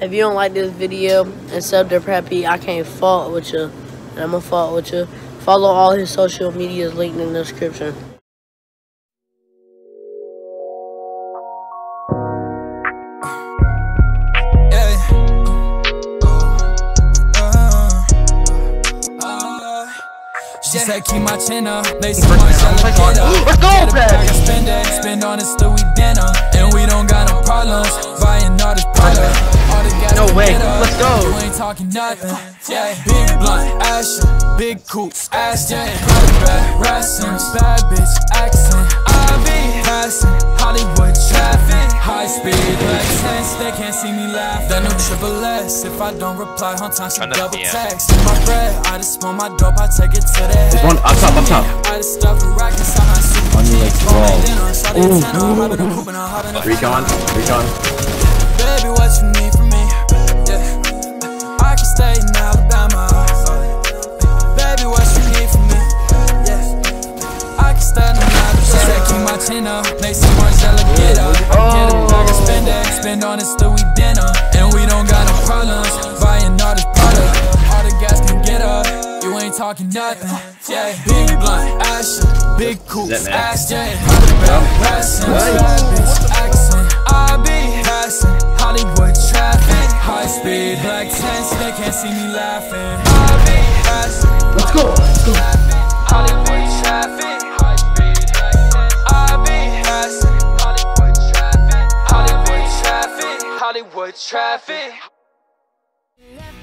If you don't like this video and sub to Preppy, I can't fault with you. And I'm gonna fault with you. Follow all his social medias linked in the description. She said keep my chin up, they see my son like it up. Let's go, Brad! Spend on it till we dinner, and we don't got no problems buying all this product. No way, let's go! You ain't talking nothing, yeah. Big blunt, Ashley, big coupe, Ashton. Bad rations, bad bitch, accent. I be passing Hollywood traffic, high speed, like sense. They can't see me laugh. That new triple S, if I don't reply, on time she double text. My bread, I just want my dope, I take it to the head. There's one up top, up top. I just stuff the rack inside my suit. On your legs, rolls. Recon, recon. Baby, what you need from me? Yeah, I can stay in Alabama. Baby, what you need from me? Yeah, I can stay in Alabama. She said keep my chin up, make some Marcella get up. Get a bag of spend it, spend on it till we dinner, and we don't got no problems buying all this product. All the guys can get up. You ain't talking nothing. Yeah, big blunt, Ashton, big coupe, Ashton. I be passing Hollywood traffic, high speed, black tents. They can't see me laughing. I be passing. Let's go. Hollywood traffic, high speed, black tents. I be passing Hollywood traffic, Hollywood traffic, Hollywood traffic.